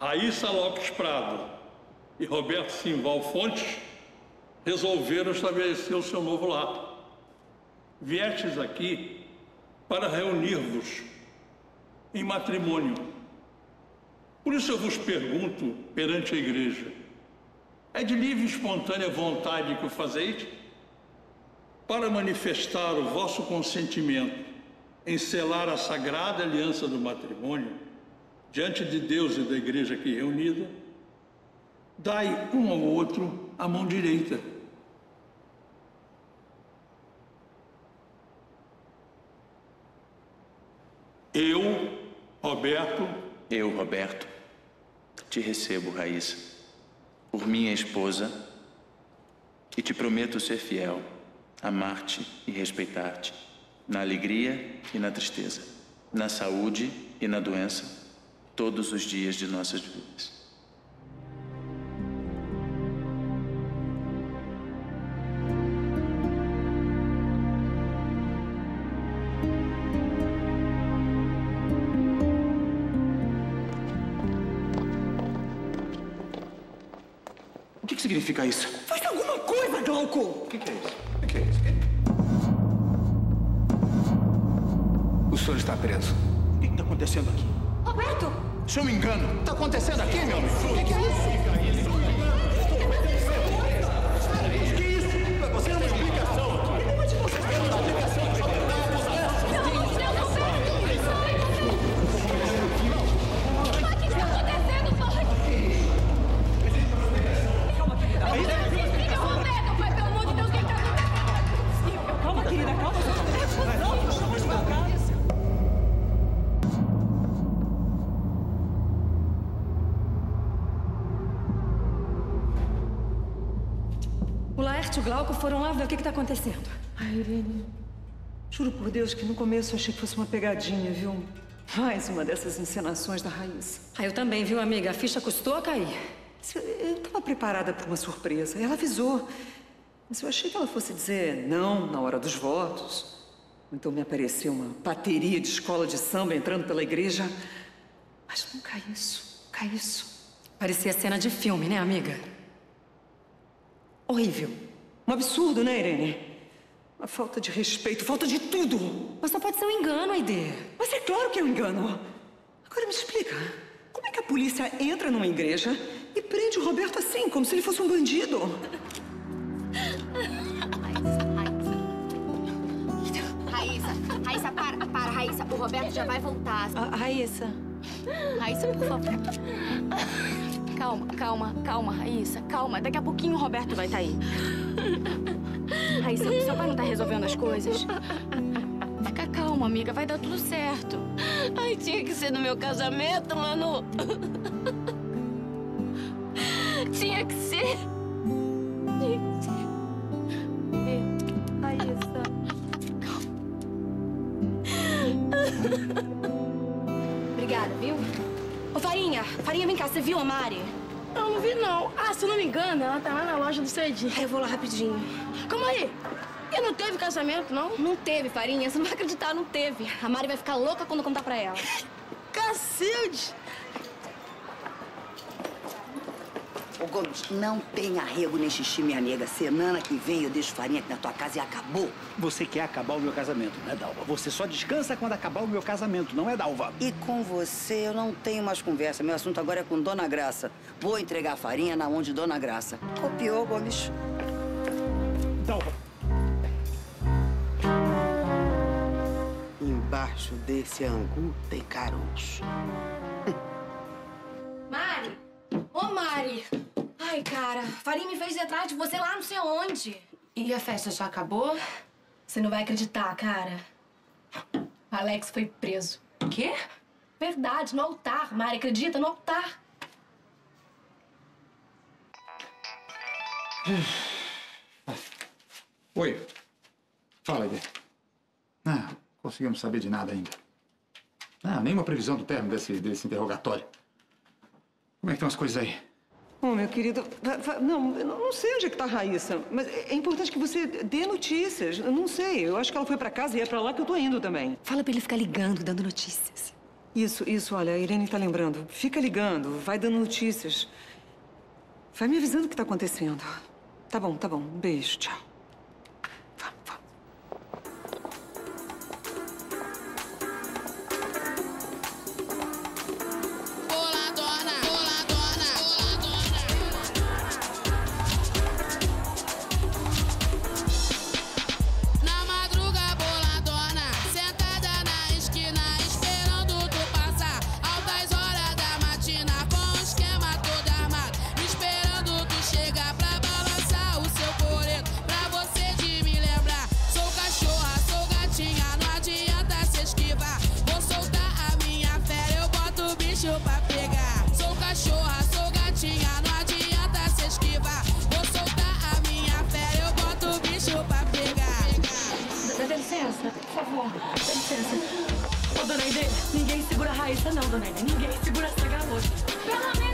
Raíssa Lopes Prado e Roberto Simval Fontes resolveram estabelecer o seu novo lar. Viestes aqui para reunir-vos em matrimônio. Por isso eu vos pergunto perante a igreja, é de livre e espontânea vontade que o fazeis? Para manifestar o vosso consentimento em selar a sagrada aliança do matrimônio, diante de Deus e da igreja aqui reunida, dai um ao outro a mão direita. Eu, Roberto, te recebo, Raíssa, por minha esposa, e te prometo ser fiel, amar-te e respeitar-te, na alegria e na tristeza, na saúde e na doença, todos os dias de nossas vidas. O que significa isso? Faz alguma coisa, Glauco! O que é isso? O senhor está preso. O que está acontecendo aqui? Roberto! Se eu me engano, o que está acontecendo aqui, meu amigo? O que é isso? O que é isso? Você não tem explicação aqui. Nenhuma de vocês tem uma explicação. Não, o que está acontecendo, Roberto? Calma, querida. Pai, pelo amor de Deus, o que está acontecendo? Calma, querida, calma. Não estamos espancados. O Glauco foram lá ver o que está acontecendo. Ai, Irene, juro por Deus que no começo eu achei que fosse uma pegadinha, viu? Mais uma dessas encenações da Raíssa. Ah, eu também, viu, amiga? A ficha custou a cair. Eu estava preparada para uma surpresa. Ela avisou. Mas eu achei que ela fosse dizer não na hora dos votos. Então me apareceu uma bateria de escola de samba entrando pela igreja. Mas nunca isso, nunca isso. Parecia cena de filme, né, amiga? Horrível. Um absurdo, né, Irene? Uma falta de respeito, falta de tudo. Mas não pode ser um engano, Aide. Mas é claro que é um engano. Agora me explica, como é que a polícia entra numa igreja e prende o Roberto assim, como se ele fosse um bandido? Raíssa, para, Raíssa. O Roberto já vai voltar. Raíssa, por favor. Calma, Raíssa, calma. Daqui a pouquinho o Roberto vai estar aí. Raíssa, seu pai não tá resolvendo as coisas? Fica calma, amiga, vai dar tudo certo. Ai, tinha que ser no meu casamento, Manu. Tinha que ser. Raíssa. Calma. Obrigada, viu? Ô, Farinha, vem cá, você viu a Mari? Eu não vi, não. Ah, se não me engano, ela tá lá na loja do Cedinho. Eu vou lá rapidinho. Calma aí. E não teve casamento, não? Não teve, Farinha. Você não vai acreditar, não teve. A Mari vai ficar louca quando contar pra ela. Cacilde! Ô, Gomes, não tem arrego nem xixi, minha nega. Semana que vem eu deixo Farinha aqui na tua casa e acabou. Você quer acabar o meu casamento, né, Dalva? Você só descansa quando acabar o meu casamento, não é, Dalva? E com você eu não tenho mais conversa. Meu assunto agora é com Dona Graça. Vou entregar a Farinha na mão de Dona Graça. Copiou, Gomes? Dalva. Embaixo desse angu tem caroço. Mari! Ô, Mari! Ai, cara, Farinha me fez ir atrás de você lá não sei onde. E a festa já acabou? Você não vai acreditar, cara. Alex foi preso. O quê? Verdade, no altar, Mari. Acredita? No altar. Oi. Fala, Eide. Não conseguimos saber de nada ainda. Não, nenhuma previsão do término desse interrogatório. Como é que estão as coisas aí? Oh, meu querido, não sei onde é que tá a Raíssa, mas é importante que você dê notícias. Eu não sei, eu acho que ela foi pra casa e é pra lá que eu tô indo também. Fala pra ele ficar ligando, dando notícias. Isso, olha, a Irene tá lembrando. Fica ligando, vai dando notícias. Vai me avisando o que tá acontecendo. Tá bom. Beijo, tchau. Vamos. Dona Aide, ninguém segura a Raíssa não, Dona Aide. Ninguém segura essa garota. Pelo menos...